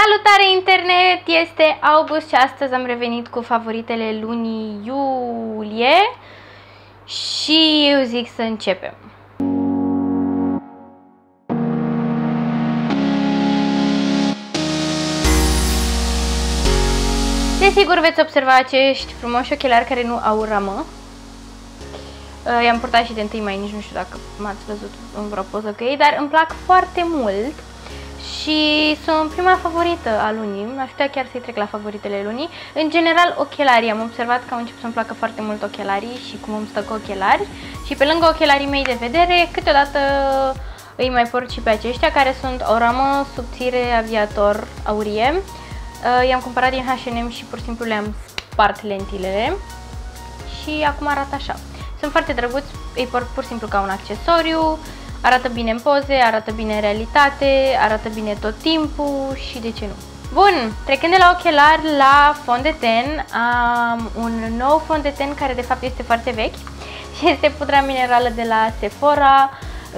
Salutare internet! Este august și astăzi am revenit cu favoritele lunii iulie și eu zic să începem. Desigur veți observa acești frumoși ochelari care nu au ramă. I-am purtat și de 1 mai, nici nu știu dacă m-ați văzut în vreo poză cu ei, dar îmi plac foarte mult. Și sunt prima favorită a lunii, m-aș putea chiar să-i trec la favoritele lunii. În general, ochelarii. Am observat că au început să-mi placă foarte mult ochelarii și cum îmi stă cu ochelari. Și pe lângă ochelarii mei de vedere, câteodată îi mai port și pe aceștia, care sunt o ramă subțire aviator aurie. I-am cumpărat din H&M și pur și simplu le-am spart lentilele. Și acum arată așa. Sunt foarte drăguți, îi port pur și simplu ca un accesoriu. Arată bine în poze, arată bine în realitate, arată bine tot timpul și de ce nu. Bun, trecând de la ochelari la fond de ten, am un nou fond de ten care de fapt este foarte vechi și este pudra minerală de la Sephora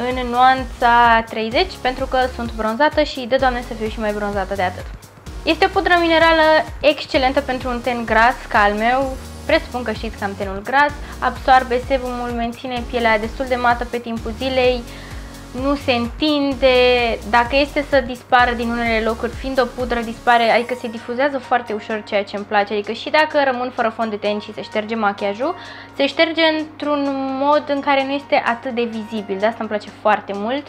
în nuanța 30, pentru că sunt bronzată și de Doamne să fiu și mai bronzată de atât. Este o pudră minerală excelentă pentru un ten gras ca al meu. Presupun că știți că am tenul gras, absorbe sebumul, menține pielea destul de mată pe timpul zilei, nu se întinde, dacă este să dispară din unele locuri, fiind o pudră dispare, adică se difuzează foarte ușor, ceea ce îmi place, adică și dacă rămân fără fond de ten și se șterge machiajul, se șterge într-un mod în care nu este atât de vizibil, de asta îmi place foarte mult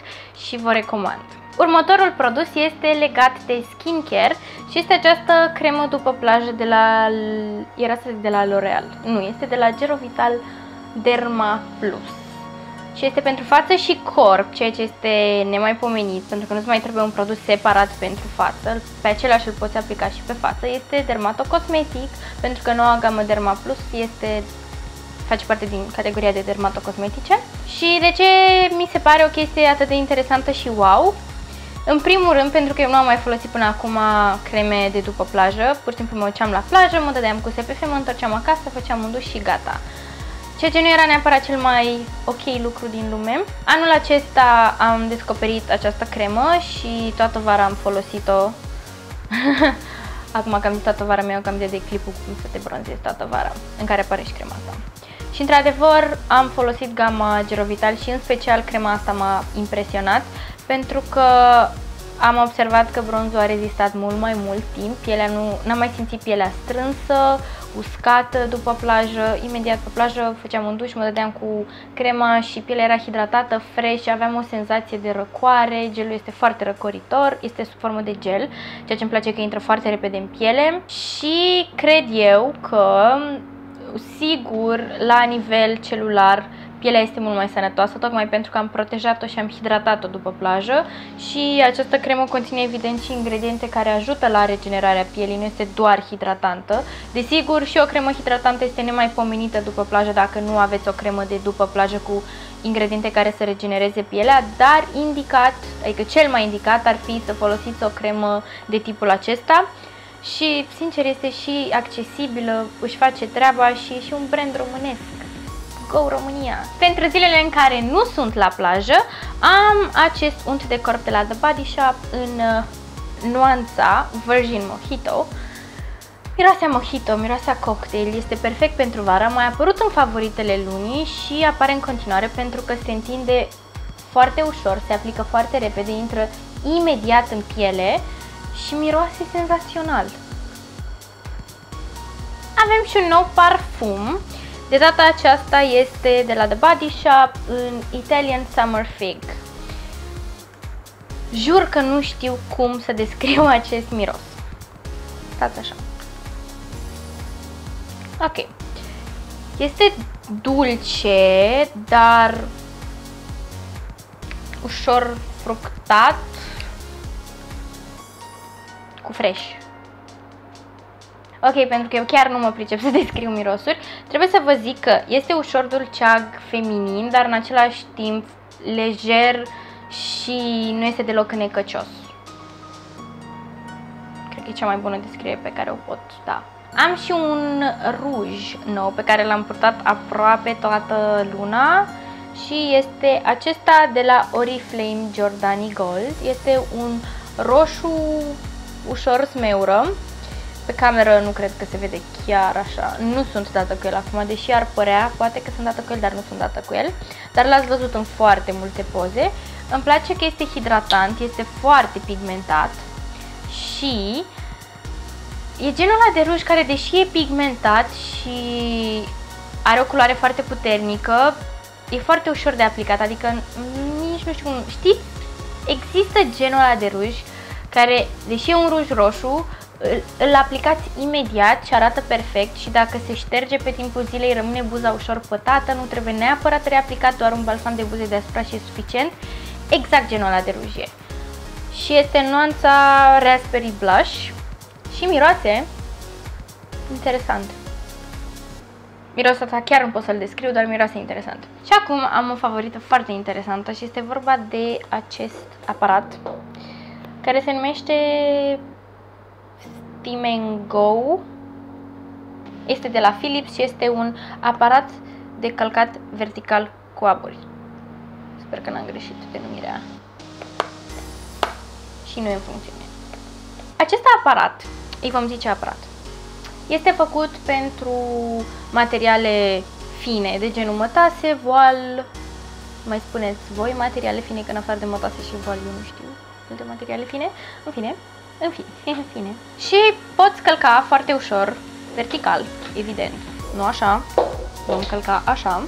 și vă recomand. Următorul produs este legat de skincare și este această cremă după plajă de la, era să zic de la L'Oreal, nu, este de la Gerovital Derma Plus. Și este pentru față și corp, ceea ce este nemaipomenit, pentru că nu-ți mai trebuie un produs separat pentru față. Pe același îl poți aplica și pe față. Este Dermato Cosmetic, pentru că noua gamă Derma Plus este, face parte din categoria de dermato cosmetice. Și de ce mi se pare o chestie atât de interesantă și wow? În primul rând, pentru că eu nu am mai folosit până acum creme de după plajă, pur și simplu mă duceam la plajă, mă dădeam cu SPF, mă întorceam acasă, făceam un duș și gata. Ceea ce nu era neapărat cel mai ok lucru din lume. Anul acesta am descoperit această cremă și toată vara am folosit-o. Acum că am zis toată vara, mi-am cam de clipul cum să te bronzezi toată vara, în care apare și crema asta. Și într-adevăr am folosit gama Gerovital și în special crema asta m-a impresionat, pentru că am observat că bronzul a rezistat mult mai mult timp, pielea nu, n-am mai simțit pielea strânsă, uscată după plajă, imediat pe plajă făceam un duș, mă dădeam cu crema și pielea era hidratată, fresh, aveam o senzație de răcoare, gelul este foarte răcoritor, este sub formă de gel, ceea ce îmi place că intră foarte repede în piele și cred eu că, sigur, la nivel celular, pielea este mult mai sănătoasă, tocmai pentru că am protejat-o și am hidratat-o după plajă și această cremă conține evident și ingrediente care ajută la regenerarea pielii, nu este doar hidratantă. Desigur, și o cremă hidratantă este nemaipomenită după plajă dacă nu aveți o cremă de după plajă cu ingrediente care să regenereze pielea, dar indicat, adică cel mai indicat ar fi să folosiți o cremă de tipul acesta. Și, sincer, este și accesibilă, își face treaba și e și un brand românesc. Go România! Pentru zilele în care nu sunt la plajă, am acest unt de corp de la The Body Shop în nuanța Virgin Mojito. Miroase a mojito, miroase a cocktail, este perfect pentru vara, mai apărut în favoritele lunii și apare în continuare pentru că se întinde foarte ușor, se aplică foarte repede, intră imediat în piele și miroase senzațional. Avem și un nou parfum. De data aceasta este de la The Body Shop în Italian Summer Fig. Jur că nu știu cum să descriu acest miros. Stați așa. Ok. Este dulce, dar ușor fructat, cu fresh. Ok, pentru că eu chiar nu mă pricep să descriu mirosuri, trebuie să vă zic că este ușor dulceag feminin, dar în același timp lejer și nu este deloc necăcios. Cred că e cea mai bună descriere pe care o pot da. Am și un ruj nou pe care l-am purtat aproape toată luna și este acesta de la Oriflame Giordani Gold. Este un roșu ușor smeură. Pe cameră nu cred că se vede chiar așa, nu sunt dată cu el acum, deși ar părea, poate că sunt dată cu el, dar nu sunt dată cu el. Dar l-ați văzut în foarte multe poze. Îmi place că este hidratant, este foarte pigmentat și e genul ăla de ruj care, deși e pigmentat și are o culoare foarte puternică, e foarte ușor de aplicat, adică nici nu știu cum, știți? Există genul ăla de ruj care, deși e un ruj roșu, îl aplicați imediat și arată perfect și dacă se șterge pe timpul zilei rămâne buza ușor pătată, nu trebuie neapărat reaplicat, doar un balsam de buze deasupra și e suficient, exact genul ăla de ruj. Și este nuanța Raspberry Blush și miroase interesant. Mirosul ăsta chiar nu pot să-l descriu, dar miroase interesant. Și acum am o favorită foarte interesantă și este vorba de acest aparat care se numește Steamengou. Este de la Philips și este un aparat de călcat vertical cu aburi. Sper că n-am greșit denumirea. Și nu e în funcțiune. Acest aparat, îi vom zice aparat, este făcut pentru materiale fine, de genul mătase, voal, mai spuneți voi materiale fine, că în afară de mătase și voal eu nu știu multe materiale fine, în fine. Și poți călca foarte ușor, vertical, evident, nu așa, vom călca așa,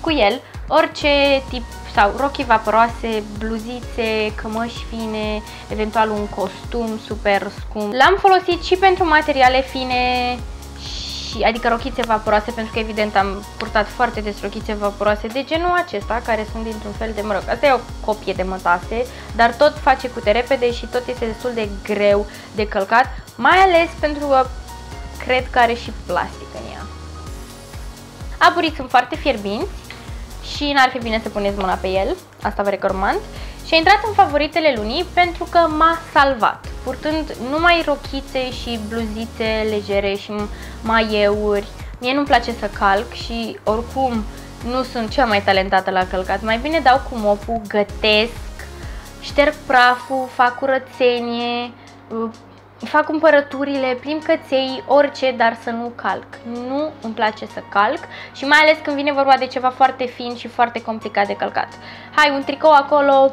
cu el orice tip sau rochii vaporoase, bluzițe, cămăși fine, eventual un costum super scump. L-am folosit și pentru materiale fine, și, adică rochițe vaporoase, pentru că evident am purtat foarte des rochițe vaporoase de genul acesta, care sunt dintr-un fel de, mă rog, asta e o copie de mătase, dar tot face cute repede și tot este destul de greu de călcat, mai ales pentru că cred că are și plastic în ea. Aburii sunt foarte fierbinți și n-ar fi bine să puneți mâna pe el, asta vă recomand. Și a intrat în favoritele lunii pentru că m-a salvat, purtând numai rochițe și bluzițe legere și maieuri. Mie nu-mi place să calc și oricum nu sunt cea mai talentată la călcat, mai bine dau cu mopul, gătesc, șterg praful, fac curățenie, fac cumpărăturile, plimb căței, orice, dar să nu calc. Nu îmi place să calc și mai ales când vine vorba de ceva foarte fin și foarte complicat de călcat. Hai, un tricou acolo,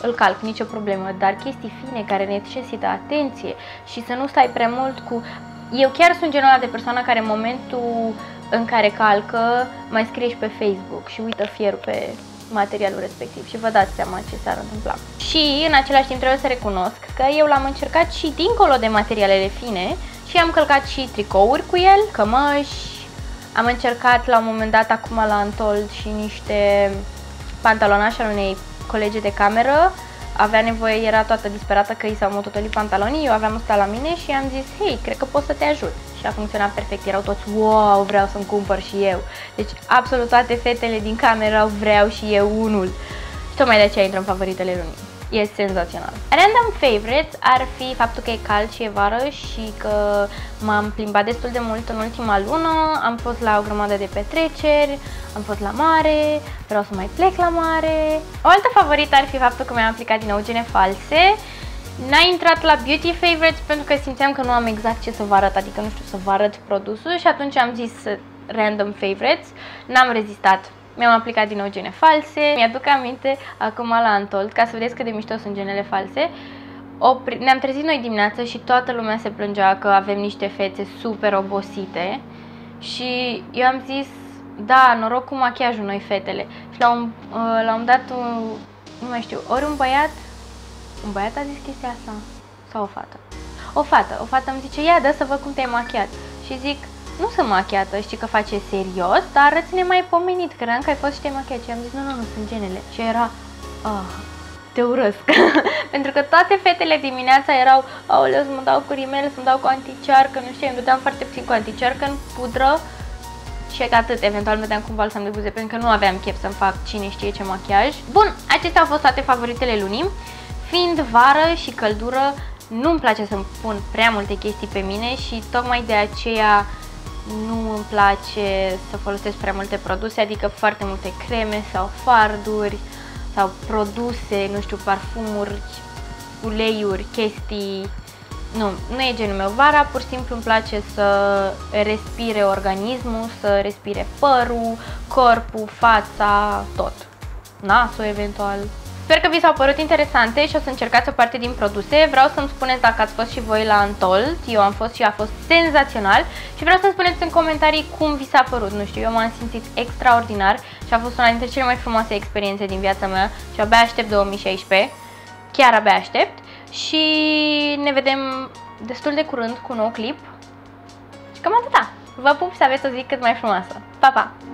îl calc, nicio problemă, dar chestii fine care necesită atenție și să nu stai prea mult cu... Eu chiar sunt genul ăla de persoană care în momentul în care calcă mai scrie și pe Facebook și uită fierul pe materialul respectiv și vă dați seama ce s-ar întâmpla. Și în același timp trebuie să recunosc că eu l-am încercat și dincolo de materialele fine și am călcat și tricouri cu el, cămăși, am încercat la un moment dat acum la Untold și niște pantalonași al unei colege de cameră, avea nevoie, era toată disperată că i s-au mototolit pantalonii, eu aveam ăsta la mine și am zis, hei, cred că pot să te ajut. Și a funcționat perfect, erau toți, wow, vreau să-mi cumpăr și eu. Deci absolut toate fetele din cameră au vreau și eu unul. Și tocmai de aceea intră în favoritele lunii. E senzațional. Random favorites ar fi faptul că e cald și e vară și că m-am plimbat destul de mult în ultima lună, am fost la o grămadă de petreceri, am fost la mare, vreau să mai plec la mare. O altă favorită ar fi faptul că mi-am aplicat din nou gene false. N-a intrat la Beauty Favorites pentru că simțeam că nu am exact ce să vă arăt, adică nu știu să vă arăt produsul și atunci am zis Random Favorites, n-am rezistat. Mi-am aplicat din nou gene false, mi-aduc aminte acum la Untold, ca să vedeți cât de mișto sunt genele false. Ne-am trezit noi dimineața și toată lumea se plângea că avem niște fețe super obosite și eu am zis, da, noroc cu machiajul noi fetele. Și la un dat, nu mai știu, ori un băiat a zis chestia asta sau o fată? O fată îmi zice, ia, dă să văd cum te-ai machiat. Și zic, nu sunt machiată, știi că face serios, dar arăți mai pomenit, credeam că ai fost și te-ai machiat. Și am zis, nu, sunt genele. Și era, te urăsc. Pentru că toate fetele dimineața erau, aoleu, să-mi dau cu rimele, să-mi dau cu anticearcă, nu știu, îmi dădeam foarte puțin cu anticearcă în pudră și atât, eventual mă dădeam cu balsam de buze, pentru că nu aveam chef să-mi fac cine știe ce machiaj. Bun, acestea au fost toate favoritele lunii. Fiind vară și căldură, nu-mi place să-mi pun prea multe chestii pe mine și tocmai de aceea nu îmi place să folosesc prea multe produse, adică foarte multe creme sau farduri sau produse, nu știu, parfumuri, uleiuri, chestii Nu, nu e genul meu vara, pur și simplu îmi place să respire organismul, să respire părul, corpul, fața, tot. Nasul eventual. Sper că vi s-au părut interesante și o să încercați o parte din produse. Vreau să-mi spuneți dacă ați fost și voi la Untold. Eu am fost și a fost senzațional. Și vreau să-mi spuneți în comentarii cum vi s-a părut. Nu știu, eu m-am simțit extraordinar și a fost una dintre cele mai frumoase experiențe din viața mea și abia aștept 2016. Chiar abia aștept. Și ne vedem destul de curând cu un nou clip. Și cam atâta. Vă pup să aveți o zi cât mai frumoasă. Pa, pa!